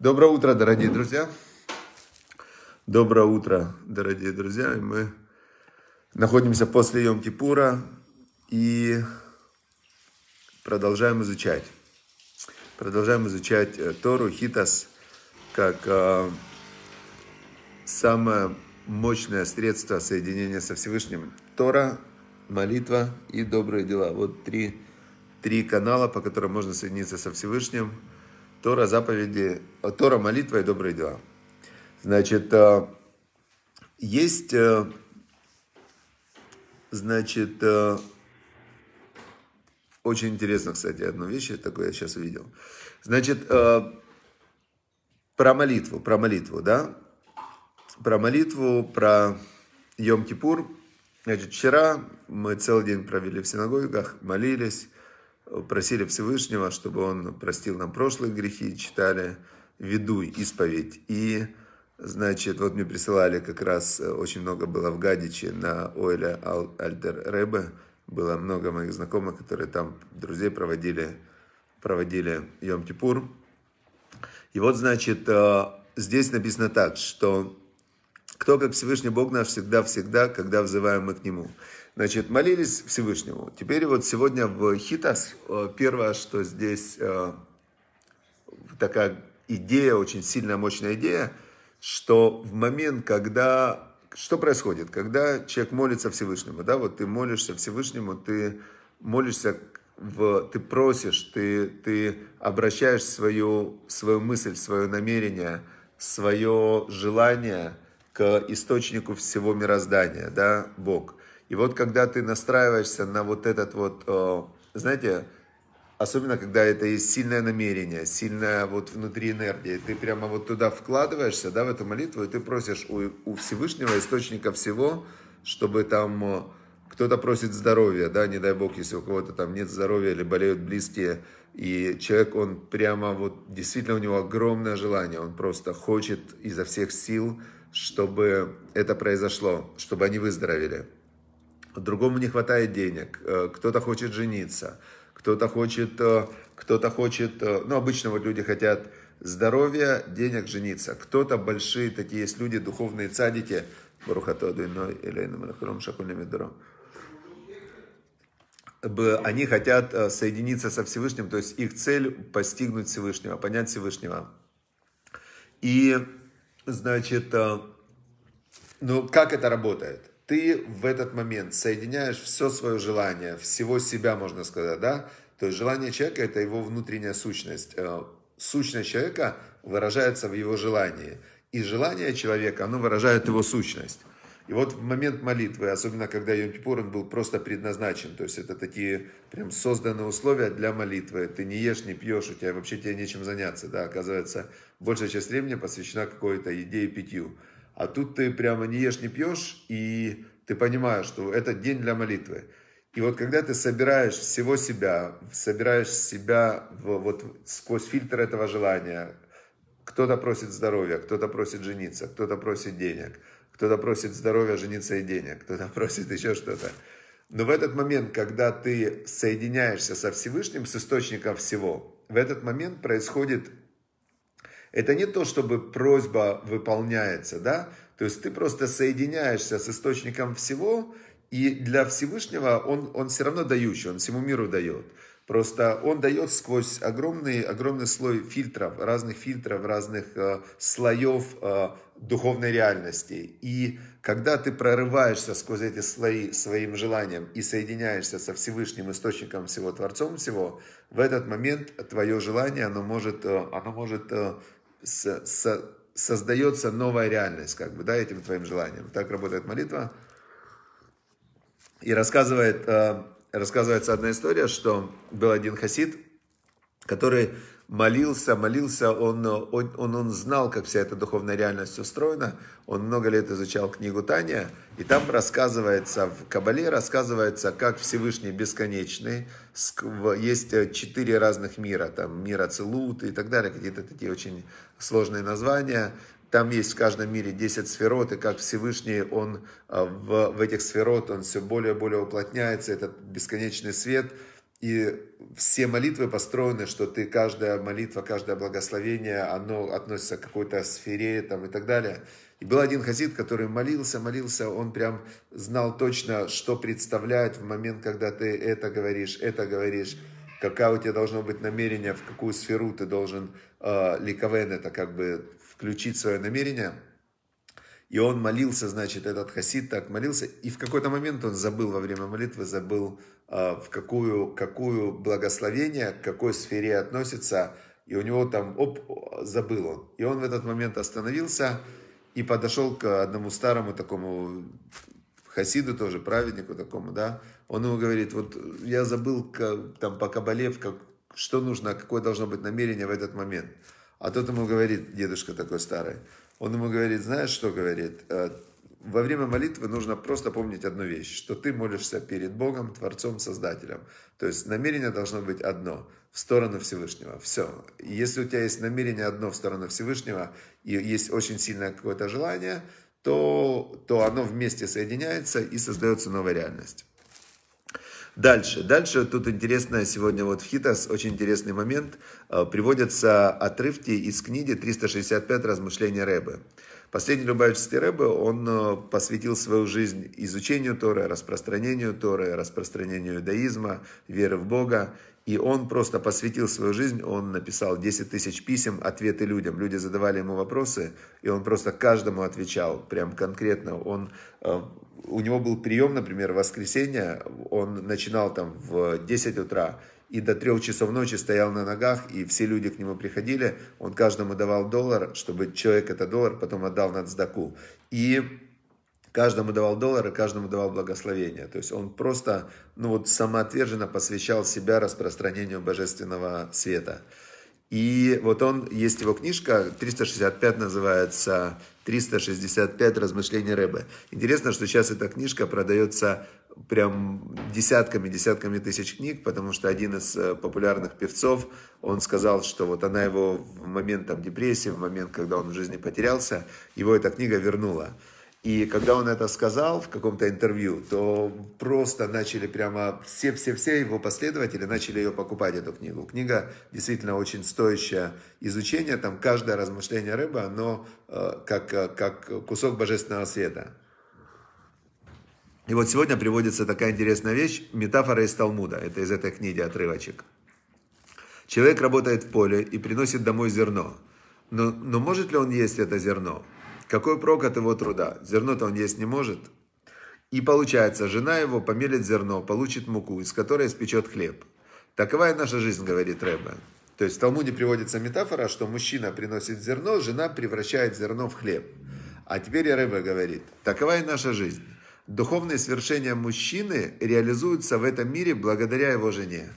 Доброе утро, дорогие друзья. Доброе утро, дорогие друзья. Мы находимся после Йом-Кипура и продолжаем изучать Тору, Хитас, как самое мощное средство соединения со Всевышним. Тора, молитва и добрые дела. Вот три канала, по которым можно соединиться со Всевышним. Тора, заповеди, Тора, молитва и добрые дела. Значит, есть, значит, очень интересно, кстати, одну вещь, такую я сейчас увидел. Значит, про молитву, да? Про молитву, про Йом-Кипур. Значит, вчера мы целый день провели в синагогах, молились, просили Всевышнего, чтобы он простил нам прошлые грехи, читали «Ведуй», «Исповедь». И, значит, вот мне присылали как раз, очень много было в Гадичи на Ойля Альтер-Ребе. Было много моих знакомых, которые там, друзей, проводили Йом-Кипур. И вот, значит, здесь написано так, что кто как Всевышний Бог наш всегда, когда взываем мы к Нему. Значит, молились Всевышнему. Теперь вот сегодня в Хитас первое, что здесь такая идея, очень сильная, мощная идея, что в момент, когда... Что происходит, когда человек молится Всевышнему? Да, вот ты молишься Всевышнему, ты молишься, ты просишь, ты обращаешь свою мысль, свое намерение, свое желание к источнику всего мироздания, да, Бог. И вот когда ты настраиваешься на вот этот вот, знаете, особенно когда это есть сильное намерение, сильная вот внутри энергия, ты прямо вот туда вкладываешься, да, в эту молитву, и ты просишь у Всевышнего, источника всего, чтобы там кто-то просит здоровья, да, не дай Бог, если у кого-то там нет здоровья или болеют близкие, и человек, он прямо вот, действительно у него огромное желание, он просто хочет изо всех сил, чтобы это произошло, чтобы они выздоровели. Другому не хватает денег, кто-то хочет жениться, кто-то хочет, ну, обычно вот люди хотят здоровья, денег, жениться. Кто-то большие, такие есть люди, духовные цадики. Они хотят соединиться со Всевышним, то есть их цель постигнуть Всевышнего, понять Всевышнего. И, значит, ну, как это работает? Ты в этот момент соединяешь все свое желание, всего себя, можно сказать, да? То есть желание человека – это его внутренняя сущность. Сущность человека выражается в его желании. И желание человека, оно выражает его сущность. И вот в момент молитвы, особенно когда Йом-Кипур, он был просто предназначен. То есть это такие прям созданные условия для молитвы. Ты не ешь, не пьешь, у тебя вообще тебе нечем заняться, да? Оказывается, большая часть времени посвящена какой-то еде и питью. А тут ты прямо не ешь, не пьешь, и ты понимаешь, что это день для молитвы. И вот когда ты собираешь всего себя, собираешь себя вот сквозь фильтр этого желания, кто-то просит здоровья, кто-то просит жениться, кто-то просит денег, кто-то просит здоровья, жениться и денег, кто-то просит еще что-то. Но в этот момент, когда ты соединяешься со Всевышним, с источником всего, в этот момент происходит... Это не то, чтобы просьба выполняется, да? То есть ты просто соединяешься с источником всего, и для Всевышнего он все равно дающий, он всему миру дает. Просто он дает сквозь огромный слой фильтров, разных слоев духовной реальности. И когда ты прорываешься сквозь эти слои своим желанием и соединяешься со Всевышним источником всего, Творцом всего, в этот момент твое желание, оно может создается новая реальность, как бы, да, этим твоим желанием. Так работает молитва. И рассказывается одна история, что был один хасид, который молился, он знал, как вся эта духовная реальность устроена, он много лет изучал книгу Тания, и там рассказывается, в Кабале рассказывается, как Всевышний бесконечный, есть 4 разных мира, там мир Ацилут и так далее, какие-то такие очень сложные названия, там есть в каждом мире 10 сферот, и как Всевышний, он в этих сферот, он все более и более уплотняется, этот бесконечный свет. И все молитвы построены, что ты, каждая молитва, каждое благословение, оно относится к какой-то сфере там, и так далее. И был один хасид, который молился, он прям знал точно, что представляет в момент, когда ты это говоришь, какое у тебя должно быть намерение, в какую сферу ты должен ликовен, это как бы включить свое намерение. И он молился, значит, этот хасид так молился, и в какой-то момент он забыл во время молитвы, в какую благословение, к какой сфере относится, и у него там, забыл он. И он в этот момент остановился и подошел к одному старому такому хасиду тоже, праведнику такому, да. Он ему говорит, вот я забыл там по кабале, что нужно, какое должно быть намерение в этот момент. А тот ему говорит, дедушка такой старый, он ему говорит, знаешь, что говорит? Во время молитвы нужно просто помнить одну вещь, что ты молишься перед Богом, Творцом, Создателем. То есть намерение должно быть одно, в сторону Всевышнего. Все. Если у тебя есть намерение одно в сторону Всевышнего, и есть очень сильное какое-то желание, то оно вместе соединяется и создается новая реальность. Дальше, тут интересно, сегодня вот в Хитас очень интересный момент, приводятся отрывки из книги 365 «Размышления Ребе». Последний Любавичский ребе, он посвятил свою жизнь изучению Торы, распространению иудаизма, веры в Бога. И он просто посвятил свою жизнь, он написал 10 тысяч писем, ответы людям. Люди задавали ему вопросы, и он просто каждому отвечал, прям конкретно. У него был прием, например, в воскресенье, он начинал там в 10 утра, и до 3 часов ночи стоял на ногах, и все люди к нему приходили, он каждому давал доллар, чтобы человек этот доллар потом отдал на цдаку. И каждому давал доллар, и каждому давал благословение. То есть он просто, самоотверженно посвящал себя распространению божественного света. И вот есть его книжка, 365 называется, 365 размышлений Ребе. Интересно, что сейчас эта книжка продается прям десятками тысяч книг, потому что один из популярных певцов, он сказал, что вот она его в момент депрессии, в момент, когда он в жизни потерялся, его эта книга вернула. И когда он это сказал в каком-то интервью, то просто начали прямо все его последователи начали ее покупать, эту книгу. Книга действительно очень стоящее изучение, там каждое размышление Ребе, оно как кусок божественного света. И вот сегодня приводится такая интересная вещь, метафора из Талмуда, это из этой книги отрывочек. Человек работает в поле и приносит домой зерно, но может ли он есть это зерно? Какой прок от его труда? Зерно-то он есть не может. И получается, жена его помелит зерно, получит муку, из которой испечет хлеб. Такова и наша жизнь, говорит Ребе. То есть в Талмуде приводится метафора, что мужчина приносит зерно, жена превращает зерно в хлеб. А теперь Ребе говорит, такова и наша жизнь. Духовные свершения мужчины реализуются в этом мире благодаря его жене.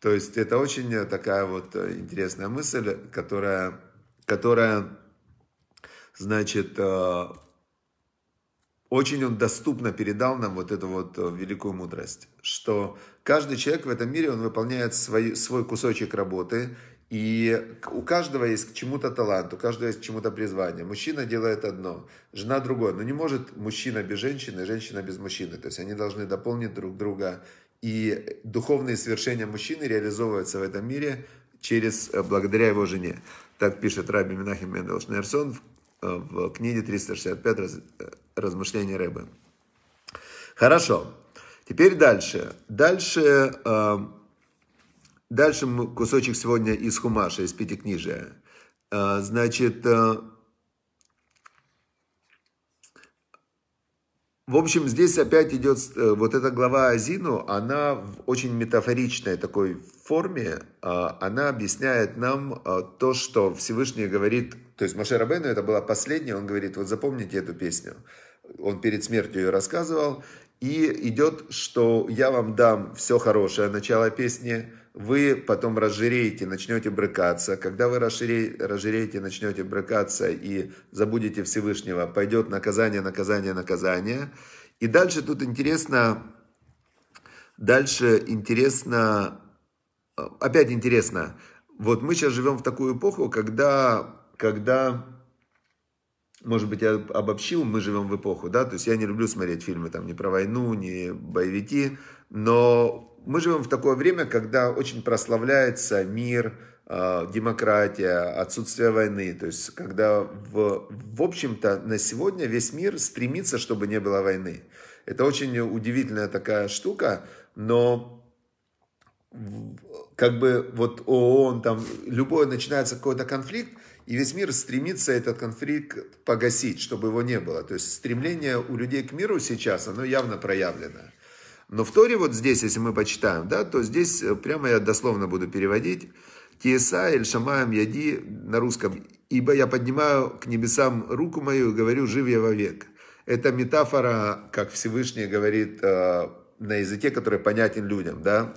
То есть это очень такая вот интересная мысль, которая значит, очень он доступно передал нам вот эту вот великую мудрость, что каждый человек в этом мире, он выполняет свой кусочек работы, и у каждого есть к чему-то талант, у каждого есть к чему-то призвание. Мужчина делает одно, жена другое, но не может мужчина без женщины, женщина без мужчины, то есть они должны дополнить друг друга, и духовные свершения мужчины реализовываются в этом мире благодаря его жене. Так пишет Раби Менахем Мендел Шнеерсон в книге 365 «Размышления Ребе». Хорошо. Теперь дальше. Дальше кусочек сегодня из Хумаша, из Пятикнижия. Значит, в общем, здесь опять идет вот эта глава Азину, она в очень метафоричной такой форме, она объясняет нам то, что Всевышний говорит, то есть Моше Рабейну, это была последняя, он говорит, вот запомните эту песню, он перед смертью ее рассказывал, и идет, что я вам дам все хорошее, начало песни, вы потом разжиреете, начнете брыкаться. Когда вы разжиреете, начнете брыкаться и забудете Всевышнего, пойдет наказание. И дальше тут интересно, вот мы сейчас живем в такую эпоху, когда может быть, я обобщил, мы живем в эпоху, да, то есть я не люблю смотреть фильмы там ни про войну, ни боевики, но мы живем в такое время, когда очень прославляется мир, демократия, отсутствие войны, то есть когда в общем-то на сегодня весь мир стремится, чтобы не было войны. Это очень удивительная такая штука, но как бы вот ООН, там любой начинается какой-то конфликт, и весь мир стремится этот конфликт погасить, чтобы его не было. То есть стремление у людей к миру сейчас, оно явно проявлено. Но в Торе вот здесь, если мы почитаем, да, то здесь прямо я дословно буду переводить. «Тиеса эль шамаем яди» на русском. «Ибо я поднимаю к небесам руку мою и говорю, жив я вовек». Это метафора, как Всевышний говорит на языке, который понятен людям, да.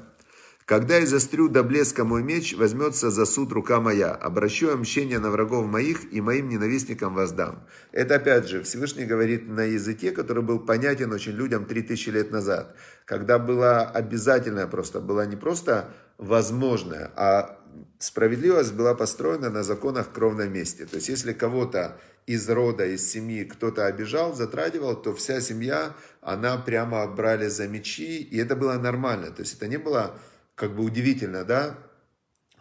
«Когда изострю до блеска мой меч, возьмется за суд рука моя, обращу я мщение на врагов моих и моим ненавистникам воздам». Это опять же Всевышний говорит на языке, который был понятен очень людям 3000 лет назад, когда было обязательное просто, было не просто возможное, а справедливость была построена на законах кровной мести. То есть если кого-то из рода, из семьи кто-то обижал, затрагивал, то вся семья, она прямо брали за мечи, и это было нормально, то есть это не было... Как бы удивительно, да?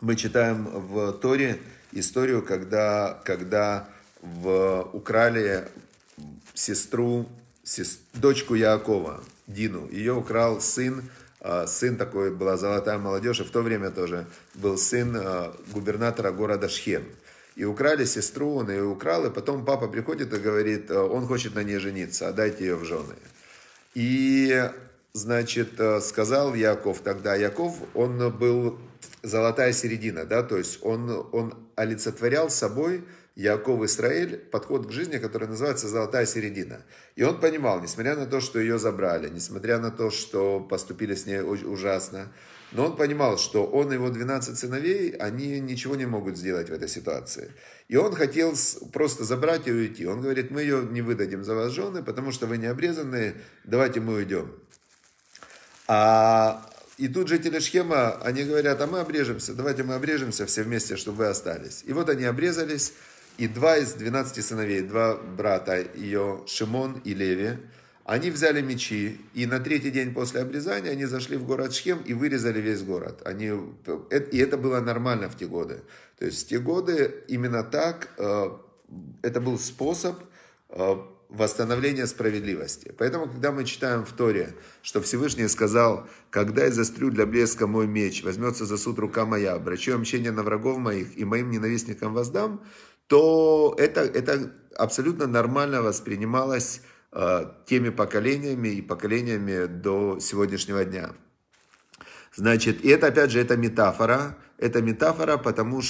Мы читаем в Торе историю, когда украли дочку Яакова, Дину. Ее украл сын такой, была золотая молодежь, и в то время тоже был сын губернатора города Шхем. И украли сестру, он ее украл, и потом папа приходит и говорит, он хочет на ней жениться, отдайте ее в жены. И... Значит, сказал Яаков тогда, Яаков, он был золотая середина, да, то есть он олицетворял собой Яаков Исраэль, подход к жизни, который называется золотая середина. И он понимал, несмотря на то, что ее забрали, несмотря на то, что поступили с ней ужасно, но он понимал, что он и его 12 сыновей, они ничего не могут сделать в этой ситуации. И он хотел просто забрать и уйти. Он говорит, мы ее не выдадим за вас жены, потому что вы не обрезанные, давайте мы уйдем. И тут жители Шхема, они говорят, а мы обрежемся, давайте мы обрежемся все вместе, чтобы вы остались. И вот они обрезались, и два из 12 сыновей, два брата ее, Шимон и Леви, они взяли мечи, и на третий день после обрезания они зашли в город Шхем и вырезали весь город. И это было нормально в те годы. То есть в те годы именно так, это был способ восстановление справедливости. Поэтому, когда мы читаем в Торе, что Всевышний сказал, «Когда изострю для блеска мой меч, возьмется за суд рука моя, обращу мщение на врагов моих и моим ненавистникам воздам», то это абсолютно нормально воспринималось теми поколениями и поколениями до сегодняшнего дня. Значит, и это, опять же, это метафора, потому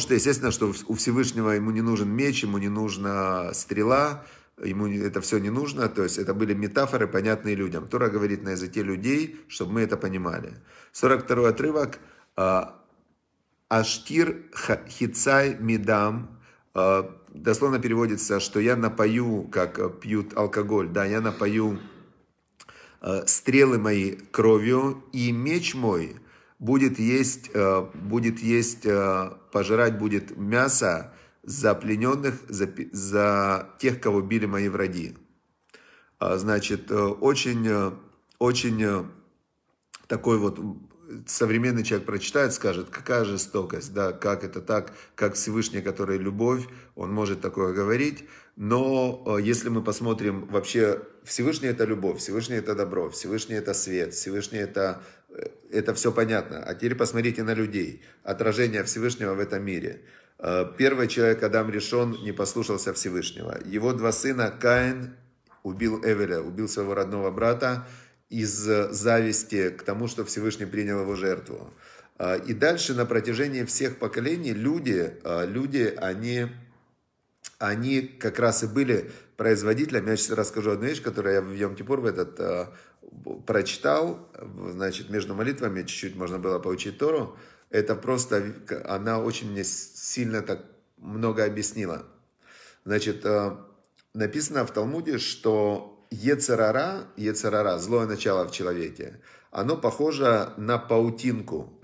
что, естественно, что у Всевышнего ему не нужен меч, ему не нужна стрела, ему это все не нужно. То есть это были метафоры, понятные людям. Тора говорит на языке людей, чтобы мы это понимали. 42-й отрывок. «Аштир хицай медам». Дословно переводится, что я напою, как пьют алкоголь, да, я напою стрелы мои кровью, и меч мой... пожирать будет мясо за плененных, за тех, кого били мои враги. Значит, очень, очень такой вот современный человек прочитает, скажет, какая жестокость, да, как это так, как Всевышний, который любовь, он может такое говорить. Но если мы посмотрим вообще, Всевышний это любовь, Всевышний это добро, Всевышний это свет, Всевышний это все понятно. А теперь посмотрите на людей, отражение Всевышнего в этом мире. Первый человек, Адам Ришон, не послушался Всевышнего. Его два сына, Каин, убил Авеля, убил своего родного брата из зависти к тому, что Всевышний принял его жертву. И дальше на протяжении всех поколений люди они как раз и были производителями. Я сейчас расскажу одну вещь, которую я в Йом-Кипур в этот прочитал. Значит, между молитвами чуть-чуть можно было поучить Тору. Это просто, она очень мне сильно так много объяснила. Значит, написано в Талмуде, что ецер ара, злое начало в человеке, оно похоже на паутинку.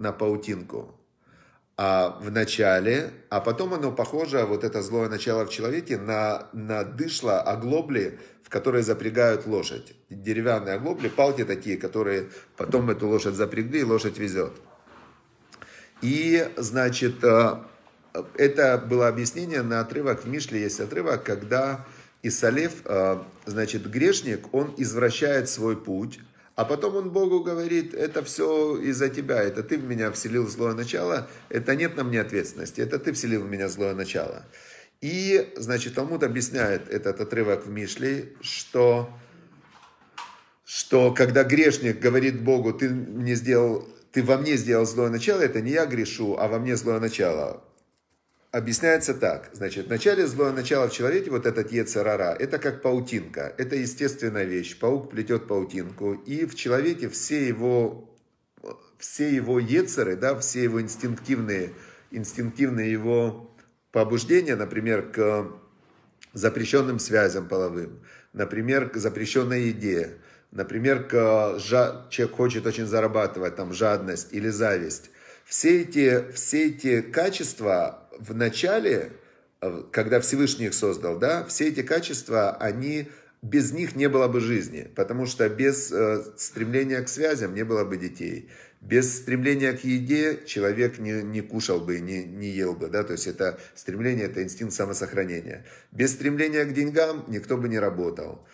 в начале, а потом оно похоже, вот это злое начало в человеке, на дышло, оглобли, в которые запрягают лошадь. Деревянные оглобли, палки такие, которые потом эту лошадь запрягли, и лошадь везет. И, значит, это было объяснение на отрывок, в Мишле есть отрывок, когда Исалив, значит, грешник, он извращает свой путь, а потом он Богу говорит, это все из-за тебя, это ты в меня вселил злое начало, это нет на мне ответственности, это ты вселил в меня злое начало. И, значит, Талмуд объясняет этот отрывок в Мишле, что когда грешник говорит Богу, ты во мне сделал злое начало, это не я грешу, а во мне злое начало. Объясняется так, значит, вначале злое начало в человеке, вот этот ецер ара, это как паутинка, это естественная вещь, паук плетет паутинку, и в человеке все его ецеры, да, все его инстинктивные его побуждения, например, к запрещенным связям половым, например, к запрещенной еде, например, человек хочет очень зарабатывать, там, жадность или зависть, все эти качества в начале, когда Всевышний их создал, да, все эти качества, без них не было бы жизни, потому что без стремления к связям не было бы детей, без стремления к еде человек не кушал бы, не ел бы, да, то есть это стремление, это инстинкт самосохранения, без стремления к деньгам никто бы не работал,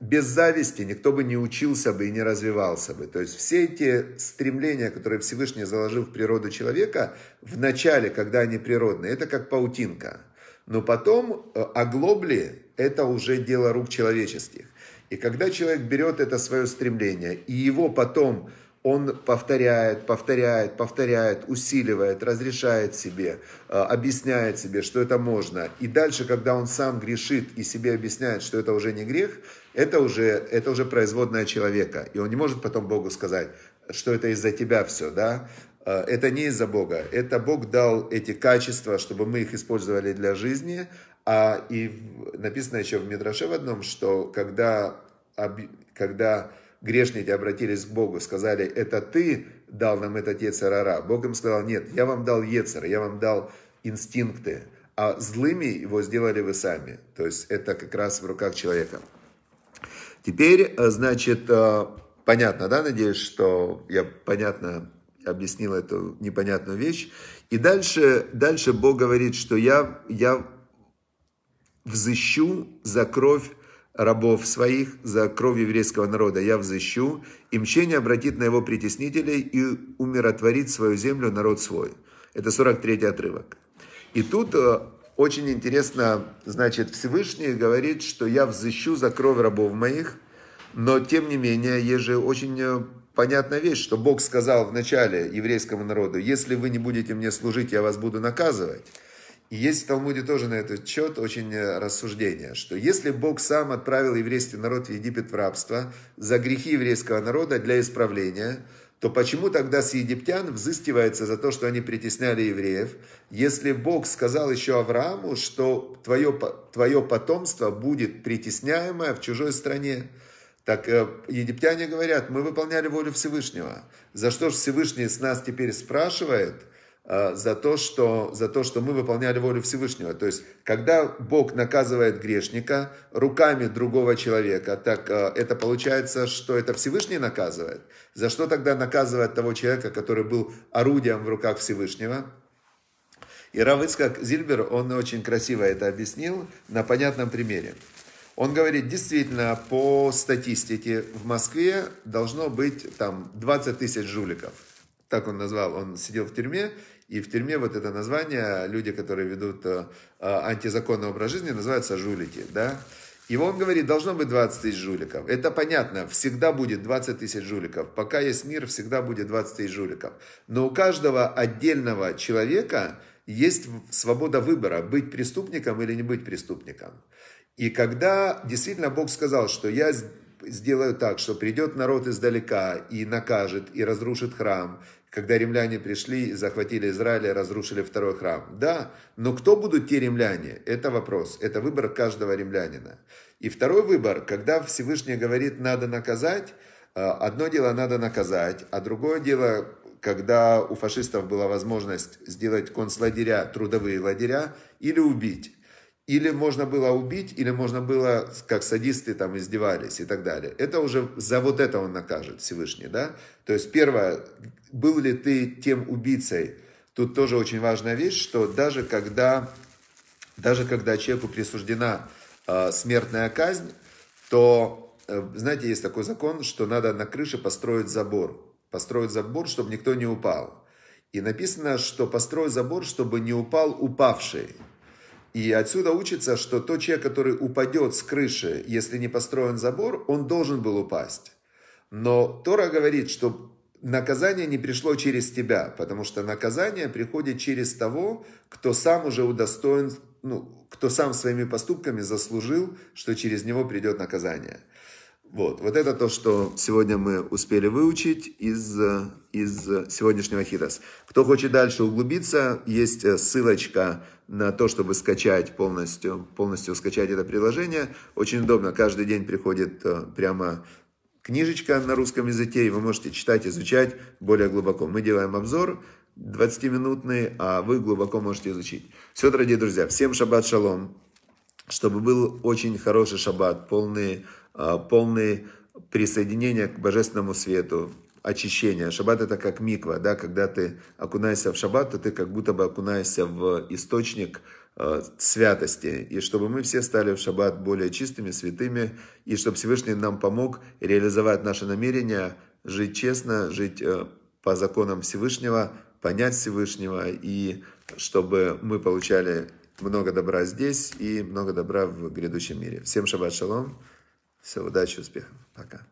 без зависти никто бы не учился бы и не развивался бы. То есть все эти стремления, которые Всевышний заложил в природу человека, в начале, когда они природные, это как паутинка. Но потом оглобли – это уже дело рук человеческих. И когда человек берет это свое стремление, и его потом он повторяет, усиливает, разрешает себе, объясняет себе, что это можно. И дальше, когда он сам грешит и себе объясняет, что это уже не грех, это уже производное человека. И он не может потом Богу сказать, что это из-за тебя все, да? Это не из-за Бога. Это Бог дал эти качества, чтобы мы их использовали для жизни. И написано еще в Медраше в одном, что когда грешники обратились к Богу, сказали, это ты дал нам этот ецер ара. Бог им сказал, нет, я вам дал ецер, я вам дал инстинкты, а злыми его сделали вы сами. То есть это как раз в руках человека. Теперь, значит, понятно, да, надеюсь, что я понятно объяснил эту непонятную вещь. И дальше Бог говорит, что я взыщу за кровь рабов своих, за кровь еврейского народа я взыщу, и мщение обратит на его притеснителей и умиротворит свою землю народ свой. Это 43-й отрывок. И тут очень интересно, значит, Всевышний говорит, что я взыщу за кровь рабов моих, но тем не менее, есть же очень понятная вещь, что Бог сказал вначале еврейскому народу, если вы не будете мне служить, я вас буду наказывать. И есть в Талмуде тоже на этот счет очень рассуждение, что если Бог сам отправил еврейский народ в Египет в рабство за грехи еврейского народа для исправления, то почему тогда с египтян взыскивается за то, что они притесняли евреев, если Бог сказал еще Аврааму, что твое потомство будет притесняемое в чужой стране? Так египтяне говорят, мы выполняли волю Всевышнего. За что же Всевышний с нас теперь спрашивает? За то, что мы выполняли волю Всевышнего. То есть, когда Бог наказывает грешника руками другого человека, так это получается, что это Всевышний наказывает. За что тогда наказывает того человека, который был орудием в руках Всевышнего? И Рав Ицхак Зильбер, он очень красиво это объяснил на понятном примере. Он говорит, действительно, по статистике в Москве должно быть там 20 тысяч жуликов. Так он назвал, он сидел в тюрьме, и в тюрьме вот это название, люди, которые ведут антизаконный образ жизни, называются жулики, да. И он говорит, должно быть 20 тысяч жуликов. Это понятно, всегда будет 20 тысяч жуликов. Пока есть мир, всегда будет 20 тысяч жуликов. Но у каждого отдельного человека есть свобода выбора, быть преступником или не быть преступником. И когда действительно Бог сказал, что я сделаю так, что придет народ издалека и накажет, и разрушит храм, когда римляне пришли, захватили Израиль, разрушили второй храм. Да, но кто будут те римляне? Это вопрос, это выбор каждого римлянина. И второй выбор, когда Всевышний говорит, надо наказать, одно дело надо наказать, а другое дело, когда у фашистов была возможность сделать концлагеря, трудовые лагеря, или убить. Или можно было убить, или можно было, как садисты там издевались и так далее. Это уже за вот это он накажет Всевышний, да? То есть первое, был ли ты тем убийцей? Тут тоже очень важная вещь, что даже когда человеку присуждена смертная казнь, то, знаете, есть такой закон, что надо на крыше построить забор, чтобы никто не упал. И написано, что построй забор, чтобы не упал упавший. И отсюда учится, что тот человек, который упадет с крыши, если не построен забор, он должен был упасть. Но Тора говорит, что наказание не пришло через тебя, потому что наказание приходит через того, кто сам уже удостоен, кто сам своими поступками заслужил, что через него придет наказание. Вот это то, что сегодня мы успели выучить из сегодняшнего Хитас. Кто хочет дальше углубиться, есть ссылочка на то, чтобы скачать полностью скачать это приложение. Очень удобно, каждый день приходит прямо книжечка на русском языке, и вы можете читать, изучать более глубоко. Мы делаем обзор 20-минутный, а вы глубоко можете изучить. Все, дорогие друзья, всем шаббат шалом, чтобы был очень хороший шаббат, полный присоединения к божественному свету, очищения. Шаббат — это как миква, да? Когда ты окунаешься в шаббат, то ты как будто бы окунаешься в источник святости. И чтобы мы все стали в шаббат более чистыми, святыми, и чтобы Всевышний нам помог реализовать наше намерение жить честно, жить по законам Всевышнего, понять Всевышнего, и чтобы мы получали много добра здесь и много добра в грядущем мире. Всем шаббат шалом. Все, удачи, успехов. Пока.